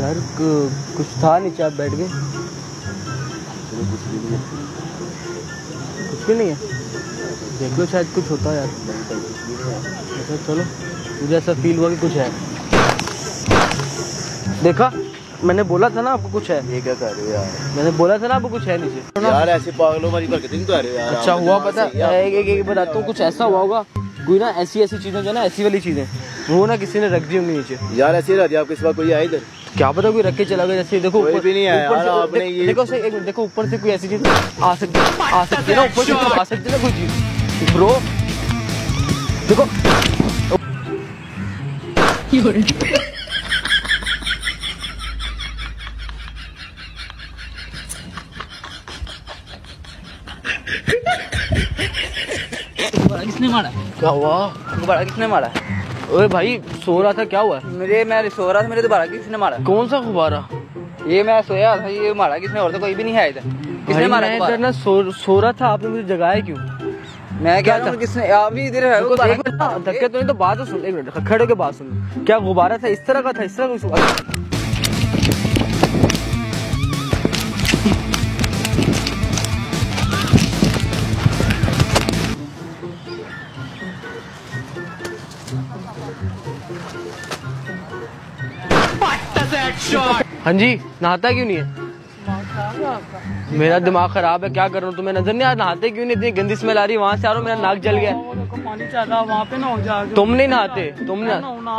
यार कुछ था नीचे, आप बैठ गए। कुछ भी नहीं है, देख लो शायद कुछ होता है यार। अच्छा चलो, मुझे ऐसा फील हुआ कि कुछ है। देखा, मैंने बोला था ना आपको कुछ है। ये क्या कर रहे हो यार, मैंने बोला था ना आपको कुछ है नीचे। यार ऐसे पागलों वाली हरकतें तो आ रही है यार। अच्छा हुआ पता है, एक बताता हूँ, कुछ ऐसा हुआ होगा कोई ना, ऐसी चीजें जो ना, ऐसी वाली चीजें वो ना किसी ने रख दी होंगी नीचे। यार ऐसे रख दिया, आपके सिवा कोई आया इधर? क्या पता कोई रख के चला गया। जैसे देखो ऊपर भी नहीं आया यार आपने। ये देखो से एक देखो ऊपर से कोई ऐसी चीज आ सकती है ना, ऊपर से आ सकती है ना कोई चीज। ब्रो देखो किसने मारा? क्या हुआ? दोबारा किसने मारा? अरे भाई सो रहा था, क्या हुआ? मैं सो रहा था, मेरे दोबारा किसने मारा? कौन सा गुब्बारा? ये मैं सोया था, ये मारा किसने? और तो कोई भी नहीं है इधर। किसने मारा? मैं इधर ना सो रहा था, आपने मुझे जगाया क्यों? मैं क्या था? किसने अभी इधर है वो धक्के तो नहीं? तो बात सुन, एक मिनट खड़े होकर बात सुन। क्या गुब्बारा था? इस तरह का था, इस तरह का। हाँ जी, नहाता क्यों नहीं है? मेरा दिमाग खराब है, क्या कर रहा हूँ? तुम्हें नजर नहीं आ? नहाते क्यों नहीं? इतनी गंदी स्मेल आ रही है वहाँ से। आ रहा हूँ, मेरा नाक जल गया। तुम नहीं नहाते? तुम ना